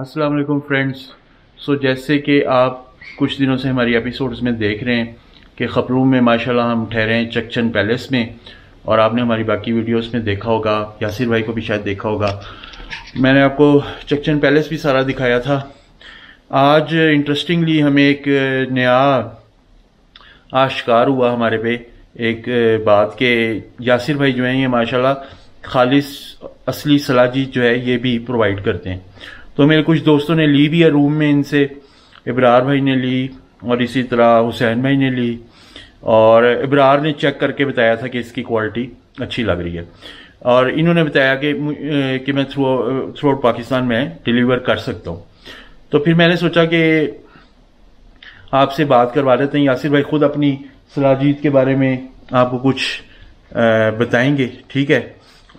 अस्सलाम वालेकुम फ्रेंड्स। सो जैसे कि आप कुछ दिनों से हमारी एपिसोड्स में देख रहे हैं कि खपलू में माशाल्लाह हम ठहरे हैं चक्चन पैलेस में, और आपने हमारी बाकी वीडियोस में देखा होगा, यासिर भाई को भी शायद देखा होगा, मैंने आपको चक्चन पैलेस भी सारा दिखाया था। आज इंटरेस्टिंगली हमें एक नया आश्कार हुआ हमारे पे एक बात के यासिर भाई जो हैं ये माशाल्लाह खालिस असली सलाजीत जो है ये भी प्रोवाइड करते हैं। तो मेरे कुछ दोस्तों ने ली भी है रूम में इनसे, इबरार भाई ने ली और इसी तरह हुसैन भाई ने ली, और इबरार ने चेक करके बताया था कि इसकी क्वालिटी अच्छी लग रही है, और इन्होंने बताया कि मैं थ्रू आउट पाकिस्तान में डिलीवर कर सकता हूँ। तो फिर मैंने सोचा कि आपसे बात करवा देते हैं, यासिर भाई खुद अपनी सलाजीत के बारे में आपको कुछ बताएंगे, ठीक है।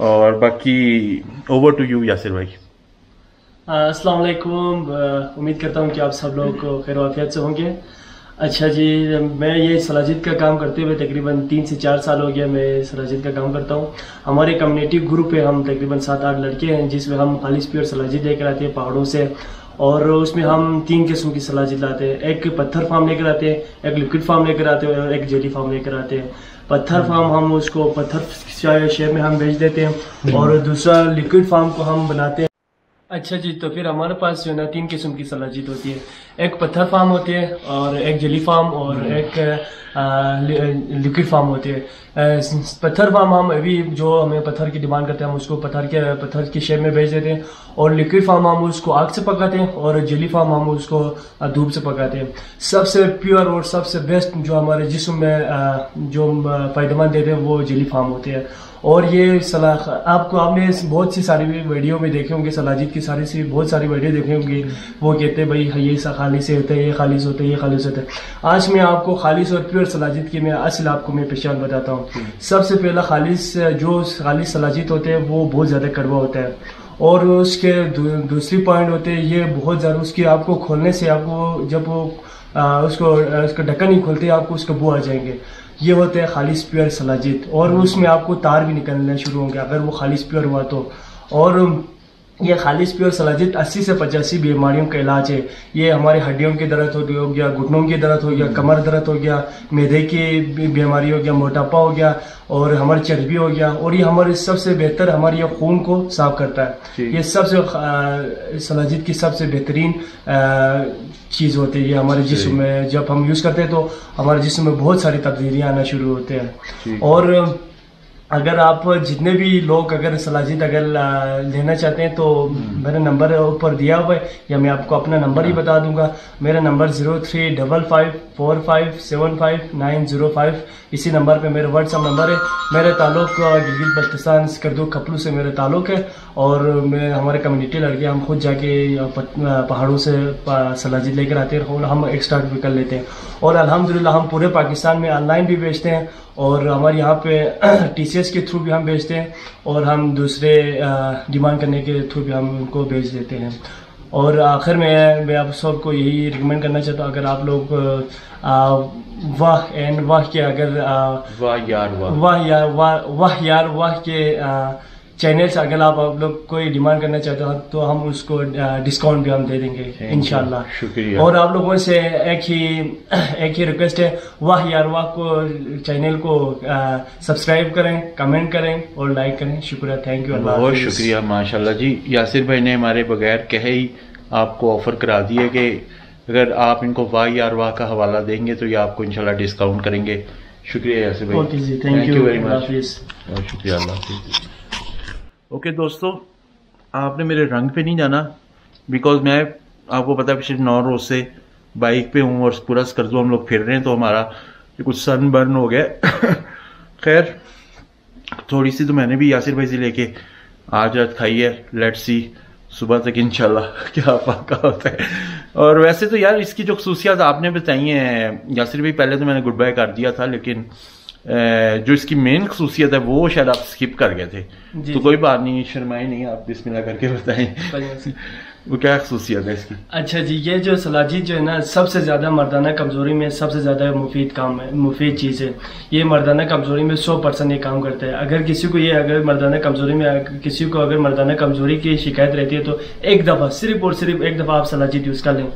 और बाकी ओवर टू यू यासिर भाई। अस्सलाम वालेकुम, उम्मीद करता हूँ कि आप सब लोग खैर वाफियत से होंगे। अच्छा जी, मैं ये सलाजित का काम करते हुए तकरीबन 3 से 4 साल हो गया। मैं सलाजित का काम करता हूँ। हमारे कम्युनिटी ग्रुप पे हम तकरीबन 7-8 लड़के हैं, जिसमें हम खालिस प्योर सलाजित लेकर आते हैं पहाड़ों से, और उसमें हम 3 किस्म की सलाजित लाते हैं। एक पत्थर फार्म लेकर आते हैं, एक लिक्विड फार्म लेकर आते हैं, और एक जेली फार्म लेकर आते हैं। पत्थर फार्म हम उसको पत्थर शेप में हम बेच देते हैं, और दूसरा लिक्विड फार्म को हम बनाते हैं। अच्छा जी, तो फिर हमारे पास जो है ना 3 किस्म की सलाजित होती है। एक पत्थर फार्म होती है, और एक जेली फार्म, और एक लिक्विड फार्म होती है। पत्थर फार्म हम अभी जो हमें पत्थर की डिमांड करते हैं हम उसको पत्थर की शेप में भेज देते हैं, और लिक्विड फार्म हम उसको आग से पकाते हैं, और जेली फार्म हम उसको धूप से पकाते हैं। सबसे प्योर और सबसे बेस्ट जो हमारे जिस्म में जो फायदेमंद देते हैं वो जेली फार्म होते हैं। और ये सलाह आपने बहुत सी सारी वीडियो में देखे होंगे, सलाजित की बहुत सारी वीडियो देखे होंगे, वो कहते हैं भाई ये खालिस होता है, ये खालिस होता है, ये खालिस होता है। आज मैं आपको खालिस और प्योर सलाजित की मैं असल आपको मैं पहचान बताता हूँ। सबसे पहला जो खालिस सलाजित होते हैं वो बहुत ज़्यादा कड़वा होता है, और उसके दूसरी पॉइंट होते हैं ये बहुत ज़्यादा उसकी आपको खोलने से आपको जब वो उसका ढक्कन नहीं खोलते आपको उसका बू आ जाएंगे। ये होते हैं खालिस प्योर सलाजित, और उसमें आपको तार भी निकलने शुरू होंगे अगर वो खालिस प्योर हुआ तो। और ये खालिस प्योर सलाजित 80 से 85 बीमारियों का इलाज है। ये हमारे हड्डियों की दर्द हो गया, घुटनों की दर्द हो गया, कमर दर्द हो गया, मैदे की बीमारी हो गया, मोटापा हो गया, और हमारी चर्बी हो गया, और ये हमारे सबसे बेहतर हमारे ये खून को साफ करता है। ये सबसे सलाजित की सबसे बेहतरीन चीज़ होती है। ये हमारे जिस्म में जब हम यूज़ करते हैं तो हमारे जिस्म में बहुत सारी तब्दीलियाँ आना शुरू होते हैं। और अगर आप जितने भी लोग अगर सलाजित अगर लेना चाहते हैं तो मेरा नंबर ऊपर दिया हुआ है, या मैं आपको अपना नंबर ही बता दूंगा। मेरा नंबर 0355 45 75905, इसी नंबर पे मेरा व्हाट्सअप नंबर है। मेरा ताल्लुक गिलगित बल्तिस्तान स्कर्दू खपलू से मेरा ताल्लुक है, और मैं हमारे कम्युनिटी लड़के हम खुद जाके पहाड़ों से सलाजित लेकर आते हैं, और हम एक्सट्रैक्ट भी कर लेते हैं, और अल्हम्दुलिल्लाह हम पूरे पाकिस्तान में ऑनलाइन भी बेचते हैं, और हमारे यहाँ पे TCS के थ्रू भी हम बेचते हैं, और हम दूसरे डिमांड करने के थ्रू भी हम उनको बेच देते हैं। और आखिर में मैं आप सबको यही रिकमेंड करना चाहता हूँ, अगर आप लोग वाह यार वाह के चैनल से अगर आप लोग कोई डिमांड करना चाहते हो तो हम उसको डिस्काउंट भी हम दे देंगे इंशाल्लाह। शुक्रिया। और आप लोगों से एक ही रिक्वेस्ट है, वाह यार वाह को चैनल को सब्सक्राइब करें, कमेंट करें, और लाइक करें। शुक्रिया, थैंक यू, अल्लाह बहुत शुक्रिया। माशाल्लाह जी, यासिर भाई ने हमारे बगैर कहे ही आपको ऑफ़र करा दिए कि अगर आप इनको वाह यार वाह का हवाला देंगे तो ये आपको इंशाल्लाह डिस्काउंट करेंगे। शुक्रिया यासिर भाई, okay ji, thank you very much, बहुत शुक्रिया, अल्लाह। ओके दोस्तों, आपने मेरे रंग पे नहीं जाना, बिकॉज मैं आपको पता है पिछले 9 रोज से बाइक पे हूँ और पूरा स्कर्दू हम लोग फिर रहे हैं, तो हमारा कुछ सन बर्न हो गया। खैर थोड़ी सी तो मैंने भी यासिर भाई से लेके आज रात खाई है, लेट्स सी सुबह तक इंशाल्लाह क्या पक्का होता है। और वैसे तो यार इसकी जो खसूसियात आपने बताई हैं यासिर भाई, पहले तो मैंने गुड बाय कर दिया था, लेकिन जो इसकी मेन खसूसियत है वो शायद आप स्किप कर गए थे, तो कोई बात नहीं, शर्माएं नहीं, आप बिस्मिल्लाह करके बताएं। वो क्या खसूसियत है इसकी? अच्छा जी, ये जो सलाजीत जो है ना, सबसे ज़्यादा मर्दाना कमज़ोरी में सबसे ज़्यादा मुफीद काम है, मुफीद चीज़ है ये। मर्दाना कमज़ोरी में 100% ये काम करता है। अगर किसी को ये अगर मर्दाना कमज़ोरी में किसी को अगर मर्दाना कमज़ोरी की शिकायत रहती है तो एक दफ़ा, सिर्फ और सिर्फ एक दफ़ा आप सलाजीत यूज़ कर लें,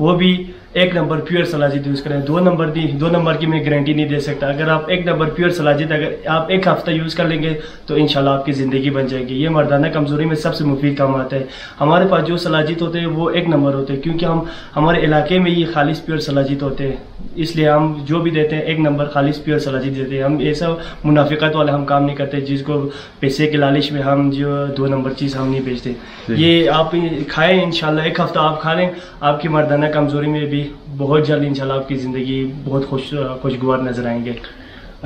वो भी 1 नंबर प्योर सलाजीत यूज़ करें। 2 नंबर की मैं गारंटी नहीं दे सकता। अगर आप 1 नंबर प्योर सलाजीत अगर आप 1 हफ्ता यूज़ कर लेंगे तो इंशाल्लाह आपकी ज़िंदगी बन जाएगी। ये मर्दाना कमज़ोरी में सबसे मुफीद काम आता है। हमारे पास जो सलाजीत होते हैं वो 1 नंबर होते हैं, क्योंकि हम हमारे इलाके में ये खालिश प्योर सलाजीत होते हैं, इसलिए हम जो भी देते हैं 1 नंबर खालिश प्योर सलाजीत देते हैं। हम ऐसा मुनाफिकत वाला हम काम नहीं करते जिसको पैसे की लालच में हम जो 2 नंबर चीज़ हम नहीं बेचते। ये आप खाएँ, इंशाल्लाह 1 हफ्ता आप खा लें, आपकी मर्दाना कमज़ोरी में भी बहुत जल्द इंशाल्लाह आपकी ज़िंदगी बहुत खुशगवार नज़र आएंगे।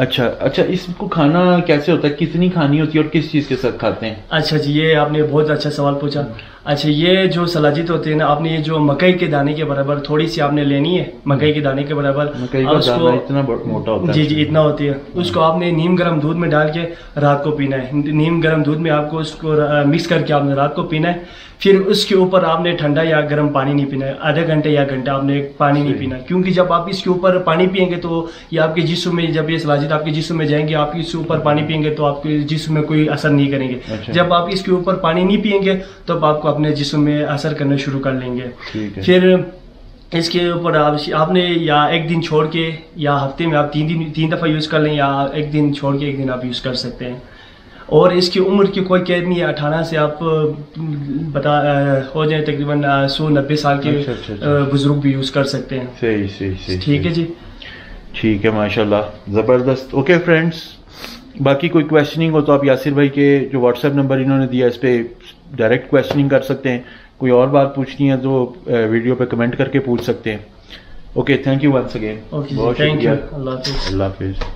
अच्छा, इसको खाना कैसे होता है, कितनी खानी होती है और किस चीज़ के साथ खाते हैं? अच्छा जी, ये आपने बहुत अच्छा सवाल पूछा। अच्छा, ये जो सलाजीत होते हैं ना, आपने ये जो मकई के दाने के बराबर थोड़ी सी आपने लेनी है, मकई के दाने के बराबर, मकई का दाना इतना मोटा होता है। जी जी, इतना होती है। उसको आपने नीम गर्म दूध में डाल के रात को पीना है। नीम गर्म दूध में आपको उसको मिक्स करके आपने रात को पीना है। फिर उसके ऊपर आपने ठंडा या गर्म पानी नहीं पीना है, आधा घंटे या घंटा आपने पानी नहीं पीना, क्योंकि जब आप इसके ऊपर पानी पियेंगे तो ये आपके जिस्म में, जब ये सलाजीत आपके जिस्म में जाएंगे, आप इसके ऊपर पानी पियेंगे तो आपके जिस्म में कोई असर नहीं करेंगे। जब आप इसके ऊपर पानी नहीं पियेंगे तो आपको अपने जिस्म में असर करना शुरू कर लेंगे। फिर इसके ऊपर आपने या 1 दिन छोड़ के या हफ्ते में आप 3 दफ़ा यूज़ कर लें, या 1 दिन छोड़ के 1 दिन आप यूज़ कर सकते हैं। और इसकी उम्र की कोई कैद नहीं है, 18 से आप हो जाए तकरीबन 190 साल के बुजुर्ग भी यूज़ कर सकते हैं। सही सही सही, ठीक है जी, ठीक है, माशाल्लाह, ज़बरदस्त। ओके फ्रेंड्स, बाकी कोई क्वेश्चनिंग हो तो आप यासिर भाई के जो व्हाट्सएप नंबर इन्होंने दिया इस पर डायरेक्ट क्वेश्चनिंग कर सकते हैं। कोई और बात पूछनी है तो वीडियो पे कमेंट करके पूछ सकते हैं। Okay, thank you once again. बहुत शुक्रिया, अल्लाह हाफिज़।